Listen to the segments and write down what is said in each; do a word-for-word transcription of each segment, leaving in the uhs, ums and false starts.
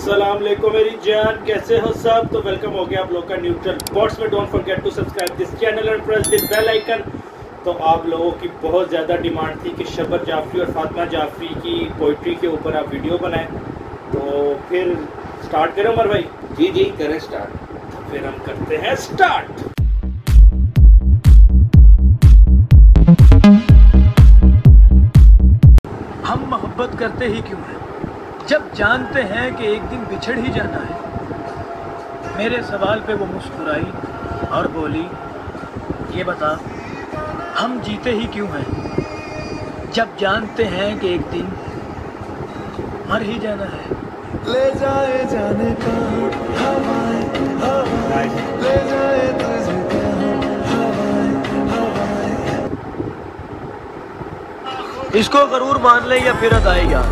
अस्सलाम वालेकुम मेरी जान, कैसे हो सब। तो वेलकम हो गया आप लोग का न्यूट्रल बॉट्स में। Don't forget to subscribe this channel and press the bell icon. तो आप लोगों की बहुत ज़्यादा डिमांड थी कि शब्बर जाफरी और फातिमा जाफरी की पोइट्री के ऊपर आप वीडियो बनाएं, तो फिर स्टार्ट करें उमर भाई। जी जी करें स्टार्ट। तो फिर हम करते हैं स्टार्ट। हम मोहब्बत करते ही क्यों हैं जब जानते हैं कि एक दिन बिछड़ ही जाना है। मेरे सवाल पे वो मुस्कुराई और बोली, ये बता हम जीते ही क्यों हैं जब जानते हैं कि एक दिन मर ही जाना है। ले जाए जाने का हवाएं हवाएं ले जाए तुझे हवाएं हवाएं। इसको गरूर मान ले या फिर अदाएगा।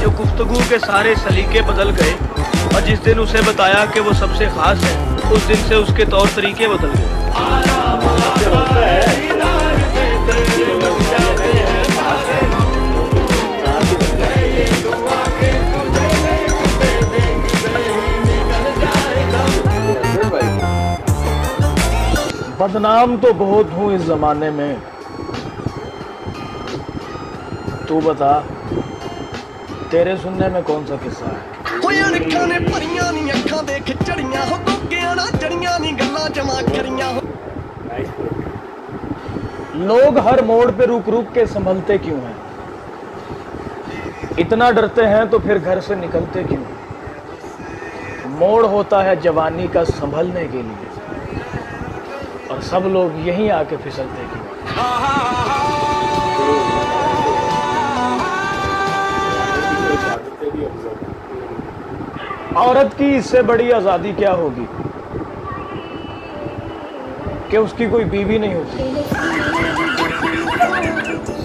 जो गुफ्तगू के सारे सलीके बदल गए और जिस दिन उसे बताया कि वो सबसे खास है, उस दिन से उसके तौर तरीके बदल गए। बदनाम तो बहुत हूँ इस जमाने में, तू बता तेरे सुनने में कौन सा किस्सा है। लोग हर मोड़ पे रुक रुक के संभलते क्यों हैं, इतना डरते हैं तो फिर घर से निकलते क्यों। मोड़ होता है जवानी का संभलने के लिए और सब लोग यहीं आके फिसलते क्यों। औरत की इससे बड़ी आज़ादी क्या होगी कि उसकी कोई बीवी नहीं होती।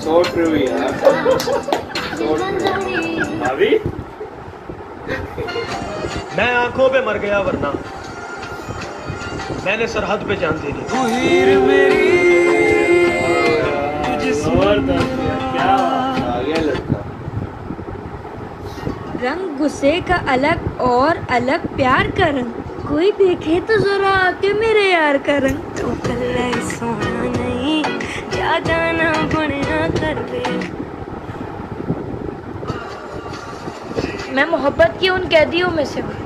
सो ट्रू यार, सो ट्रू। भाभी मैं आंखों पे मर गया वरना मैंने सरहद पे जान दी नहीं। रंग गुस्से का अलग और अलग प्यार का रंग, कोई देखे तो जरा आके मेरे यार का रंग। तू कल्ला ही सोना नहीं जा जाना बढ़िया कर दे। मैं मोहब्बत की उन कैदियों में से हूँ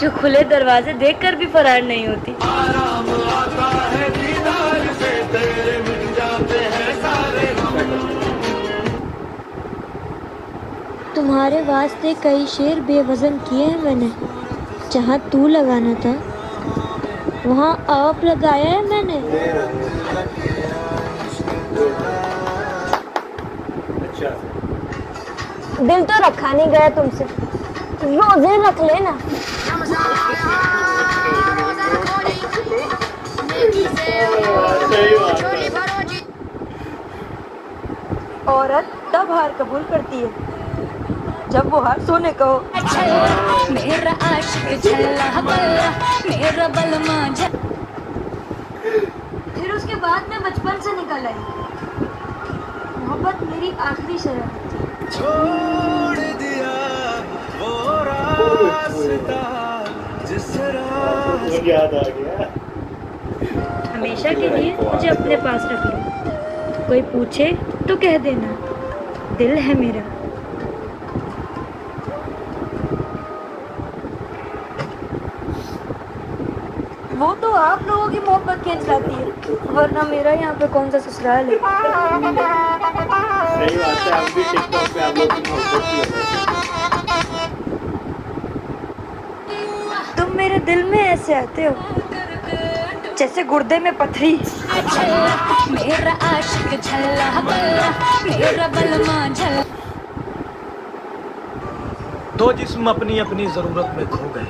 जो खुले दरवाजे देखकर भी फरार नहीं होती। आराम आता है दीदार से, तेरे मिट जाते हैं सारे गम। तुम्हारे वास्ते कई शेर बेवजन किए हैं मैंने, जहाँ तू लगाना था वहाँ आप लगाया है मैंने। अच्छा दिल तो रखा नहीं गया तुमसे, रोजे रख लेना। औरत तब हार कबूल करती है जब वो हार सोने को। मेरा आशिक छल्ला बल्ला मेरा बलमा। फिर उसके बाद मैं बचपन से निकल आई, मोहब्बत मेरी आखिरी शरारत थी। छोड़ दिया वो रास्ता जिस रास्ते याद आ गया। हमेशा के लिए मुझे अपने पास रख लो, कोई पूछे तो कह देना दिल है मेरा। वो तो आप लोगों की मोहब्बत खींच लाती है, वरना मेरा यहाँ पे कौन सा ससुराल है। सही बात है, आप भी टिकटॉक पे आप लोग की मोहब्बत। तुम मेरे दिल में ऐसे आते हो जैसे गुर्दे में पथरी। मेरा आशिक झल्ला बल्ला मेरा बलमा झल्ला। दो जिस्म अपनी अपनी जरूरत में खो गए,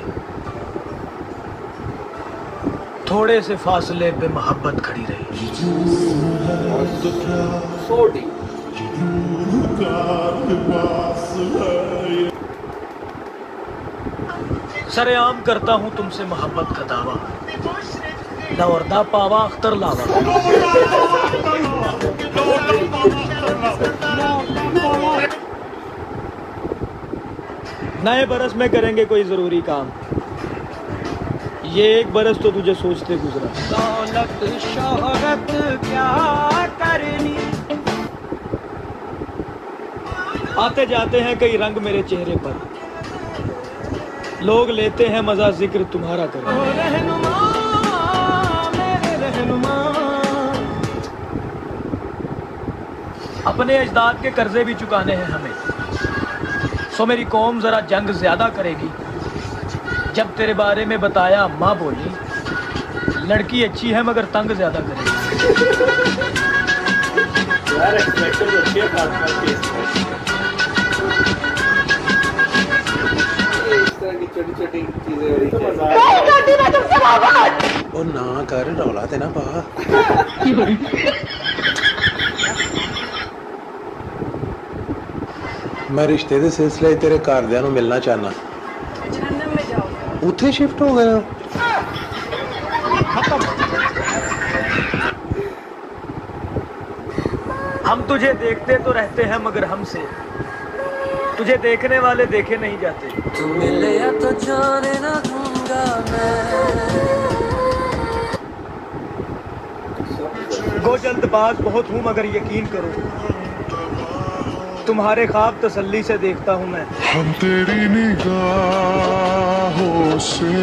थोड़े से फासले पे मोहब्बत खड़ी रही। सरेआम करता हूँ तुमसे मोहब्बत का दावा, लवर्दा पावा अख्तर लावा। नए बरस में करेंगे कोई ज़रूरी काम, ये एक बरस तो तुझे सोचते गुजरा। दौलत शोहरत क्या करनी, आते जाते हैं कई रंग मेरे चेहरे पर, लोग लेते हैं मज़ा जिक्र तुम्हारा करें। अपने अजदाद के कर्जे भी चुकाने हैं हमें, सो मेरी कौम ज़रा जंग ज़्यादा करेगी। जब तेरे बारे में बताया माँ बोली, लड़की अच्छी है मगर तंग ज़्यादा करेगी। ओ ना कर रौला देना पा। मैं रिश्ते के सिलसिले तेरे घरद्या मिलना चाहना। उथे शिफ्ट हो गया। हम तुझे देखते तो रहते हैं मगर हमसे तुझे देखने वाले देखे नहीं जाते। तो जाने ना दूंगा मैं। गो जल्दबाज बहुत हूँ मगर यकीन करो तुम्हारे ख्वाब तसल्ली से देखता हूँ मैं। हम तेरी निगाहों से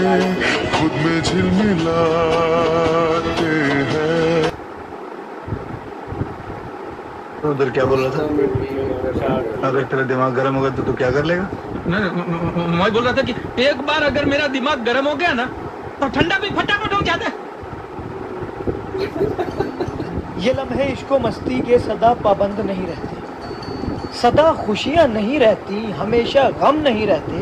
खुद में झिलमिलाते हैं। उधर क्या बोल रहा था? अगर तेरा दिमाग गर्म होगा तो तू क्या कर लेगा? नहीं, मैं बोल रहा था कि एक बार अगर मेरा दिमाग गर्म हो गया ना तो ठंडा भी फटाफट हो जाता है। ये लम्हे इश्को मस्ती के सदा पाबंद नहीं रहते, सदा खुशियां नहीं रहती, हमेशा गम नहीं रहते।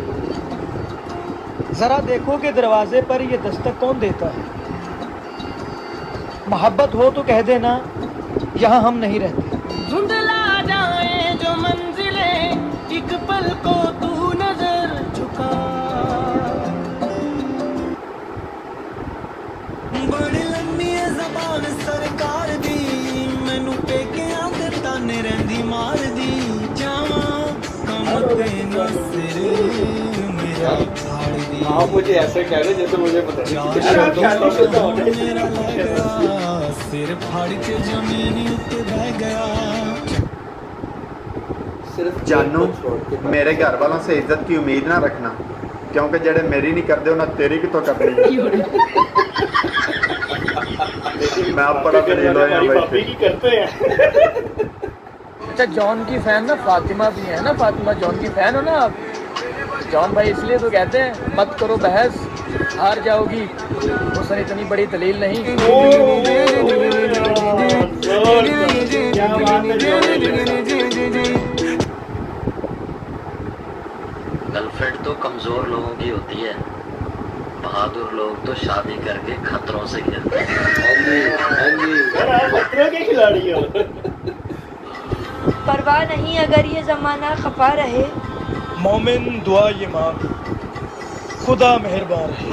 ज़रा देखो कि दरवाजे पर ये दस्तक कौन देता है। मोहब्बत हो तो कह देना, यहाँ हम नहीं रहते। धुंधला जाए जो मंजिले, एक पल को तू नजर झुका। बड़ी लंबी है ज़बान सरकार दी, मैनू पेके आकर ताने रहंदी मार दी। आप मुझे ऐसे कह रहे जैसे मुझे पता सिर्फ। जानू मेरे घर वालों से इज्जत की उम्मीद ना रखना, क्योंकि जड़े मेरी नहीं करते ना तेरी की तो करनी। मैं आप करते हैं। अच्छा जॉन की फैन ना फातिमा भी है ना? फातिमा जॉन की फैन हो ना आप? जॉन भाई इसलिए तो कहते हैं मत करो बहस, हार जाओगी। उसने इतनी बड़ी दलील नहीं। गर्लफ्रेंड तो कमजोर लोगों की होती है, बहादुर लोग तो शादी करके खतरों से खेलते हैं। परवाह नहीं अगर ये ज़माना खपा रहे, मोमिन दुआ ये मांग खुदा मेहरबान है।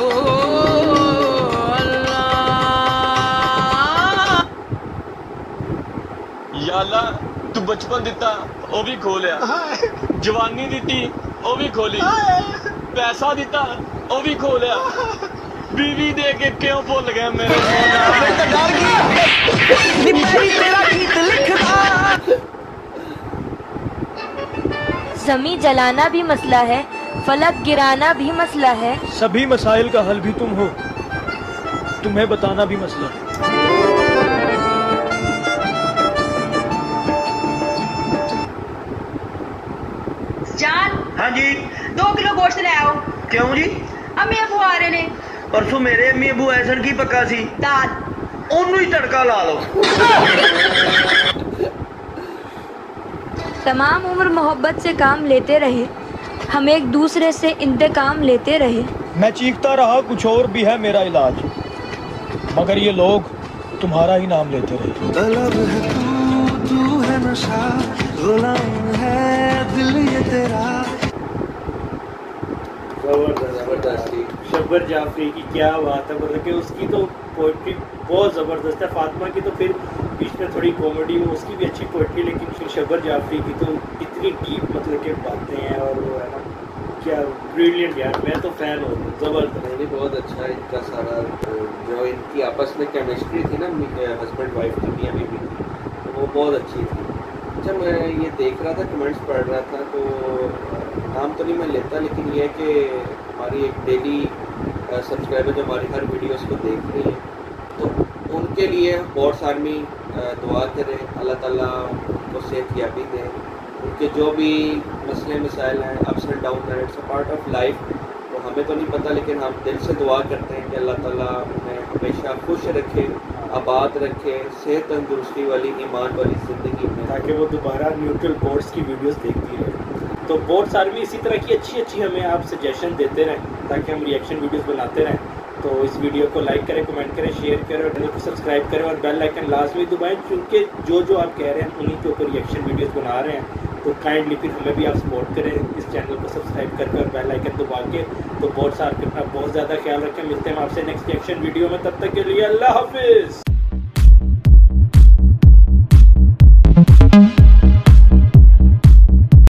या अल्लाह तू बचपन दिता ओ भी खो लिया, जवानी दिती ओ भी खोली, पैसा दिता ओ भी खो लिया, बीवी दे के क्यों भूल गया मेरे मौला। जमी जलाना भी मसला है, फलक गिराना भी मसला है, सभी मसाइल का हल भी तुम हो, तुम्हें बताना भी मसला है। जान। हाँ जी। दो किलो गोश्त ले आओ। क्यों जी? अम्मी अबू आ रहे ने। परसों मेरे अम्मी अबू ऐसा की पक्का सी दाल, उन्हें ही तड़का ला लो। तमाम उम्र मोहब्बत से काम लेते रहे, हम एक दूसरे से इंतकाम लेते रहे। मैं चीखता रहा कुछ और भी है मेरा इलाज, मगर ये लोग तुम्हारा ही नाम लेते रहे। तलब है तू, तू है नशा, गुलाम है दिल ये तेरा। शब्बर जाफरी की क्या बात है, मतलब कि उसकी तो पोइट्री बहुत ज़बरदस्त है। फातिमा की तो फिर बीच में थोड़ी कॉमेडी हो, उसकी भी अच्छी पोइट्री, लेकिन फिर शब्बर जाफरी की तो इतनी डीप मतलब के बातें हैं और वो है ना क्या ब्रिलियंट यार, मैं तो फैन हूँ, जबरदस्त। नहीं बहुत अच्छा है इनका सारा, जो इनकी आपस में केमिस्ट्री थी ना हस्बैंड वाइफ की, मियाँ बीवी, तो वो बहुत अच्छी थी। अच्छा मैं ये देख रहा था, कमेंट्स पढ़ रहा था, तो नाम तो नहीं मैं लेता, लेकिन यह कि हमारी एक डेली सब्सक्राइबर जो हमारी हर वीडियोस को देख रही है, तो उनके लिए बॉट्स आर्मी दुआ करें, अल्लाह ताला उनको सेहत याबी दें। उनके जो भी मसले मसाइल हैं, अप्स एंड डाउन हैं, it's a part of life, तो हमें तो नहीं पता, लेकिन हम दिल से दुआ करते हैं कि अल्लाह ताला उन्हें हमेशा खुश रखे, आबाद रखे, सेहत तंदुरुस्ती वाली ईमान वाली ज़िंदगी में, ताकि वो दोबारा न्यूट्रल बोट्स की वीडियोस देखती रहे। तो बोट्स आर्मी इसी तरह की अच्छी अच्छी हमें आप सजेशन देते रहें, ताकि हम रिएक्शन वीडियोस बनाते रहें। तो इस वीडियो को लाइक करें, कमेंट करें, शेयर करें और चैनल को सब्सक्राइब करें और बेल आइकन लाजमी दबाएँ, क्योंकि जो जो आप कह रहे हैं उन्हीं के ऊपर रिएक्शन वीडियोज़ बना रहे हैं। तो काइंडली फिर हमें भी आप सपोर्ट करें, इस चैनल को सब्सक्राइब करके और बेल आइकन दबा के। तो बहुत सारा अपना बहुत ज़्यादा ख्याल रखें, मिलते हैं आपसे नेक्स्ट एक्शन वीडियो में, तब तक के लिए अल्लाह हाफिज़।